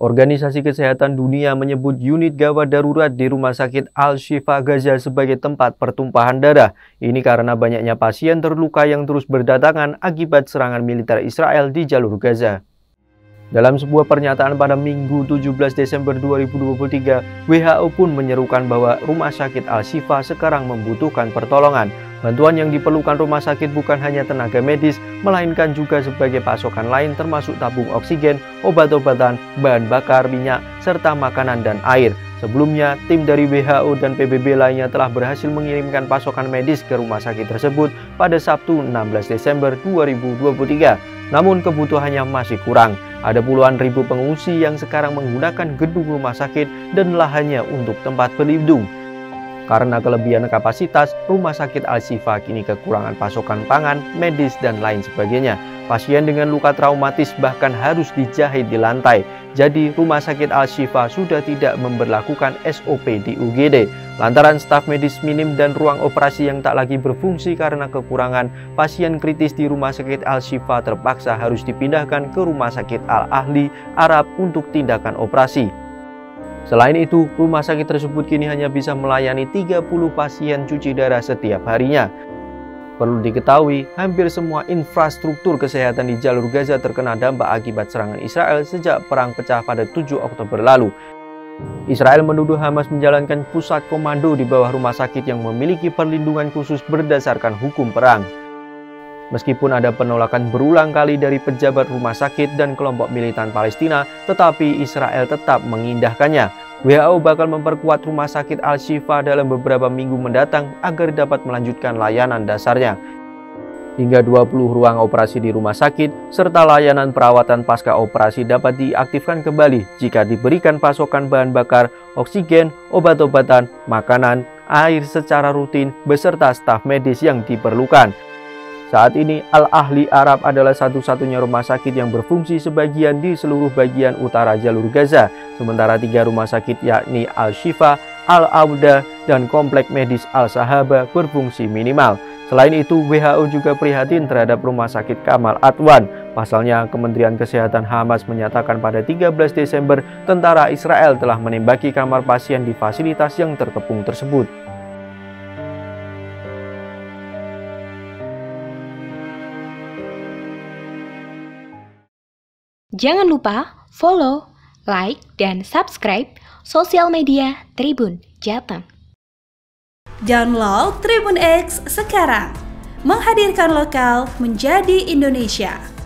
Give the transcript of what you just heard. Organisasi Kesehatan Dunia menyebut unit gawat darurat di Rumah Sakit Al-Shifa Gaza sebagai tempat pertumpahan darah. Ini karena banyaknya pasien terluka yang terus berdatangan akibat serangan militer Israel di jalur Gaza. Dalam sebuah pernyataan pada Minggu 17 Desember 2023, WHO pun menyerukan bahwa Rumah Sakit Al-Shifa sekarang membutuhkan pertolongan. Bantuan yang diperlukan rumah sakit bukan hanya tenaga medis, melainkan juga sebagai pasokan lain termasuk tabung oksigen, obat-obatan, bahan bakar, minyak, serta makanan dan air. Sebelumnya, tim dari WHO dan PBB lainnya telah berhasil mengirimkan pasokan medis ke rumah sakit tersebut pada Sabtu 16 Desember 2023. Namun kebutuhannya masih kurang. Ada puluhan ribu pengungsi yang sekarang menggunakan gedung rumah sakit dan lahannya untuk tempat berlindung. Karena kelebihan kapasitas, rumah sakit Al-Shifa kini kekurangan pasokan pangan, medis, dan lain sebagainya. Pasien dengan luka traumatis bahkan harus dijahit di lantai. Jadi, rumah sakit Al-Shifa sudah tidak memberlakukan SOP di UGD. Lantaran staf medis minim dan ruang operasi yang tak lagi berfungsi karena kekurangan, pasien kritis di rumah sakit Al-Shifa terpaksa harus dipindahkan ke rumah sakit Al-Ahli Arab untuk tindakan operasi. Selain itu, rumah sakit tersebut kini hanya bisa melayani 30 pasien cuci darah setiap harinya. Perlu diketahui, hampir semua infrastruktur kesehatan di jalur Gaza terkena dampak akibat serangan Israel sejak perang pecah pada 7 Oktober lalu. Israel menuduh Hamas menjalankan pusat komando di bawah rumah sakit yang memiliki perlindungan khusus berdasarkan hukum perang. Meskipun ada penolakan berulang kali dari pejabat rumah sakit dan kelompok militan Palestina, tetapi Israel tetap mengindahkannya. WHO bakal memperkuat rumah sakit Al-Shifa dalam beberapa minggu mendatang agar dapat melanjutkan layanan dasarnya. Hingga 20 ruang operasi di rumah sakit, serta layanan perawatan pasca operasi dapat diaktifkan kembali jika diberikan pasokan bahan bakar, oksigen, obat-obatan, makanan, air secara rutin, beserta staf medis yang diperlukan. Saat ini, Al-Ahli Arab adalah satu-satunya rumah sakit yang berfungsi sebagian di seluruh bagian utara jalur Gaza. Sementara 3 rumah sakit yakni Al-Shifa, Al-Awda, dan Komplek Medis Al-Sahaba berfungsi minimal. Selain itu, WHO juga prihatin terhadap rumah sakit Kamal Adwan. Pasalnya, Kementerian Kesehatan Hamas menyatakan pada 13 Desember, tentara Israel telah menembaki kamar pasien di fasilitas yang terkepung tersebut. Jangan lupa follow, like, dan subscribe sosial media Tribun Jateng. Download TribunX sekarang, menghadirkan lokal menjadi Indonesia.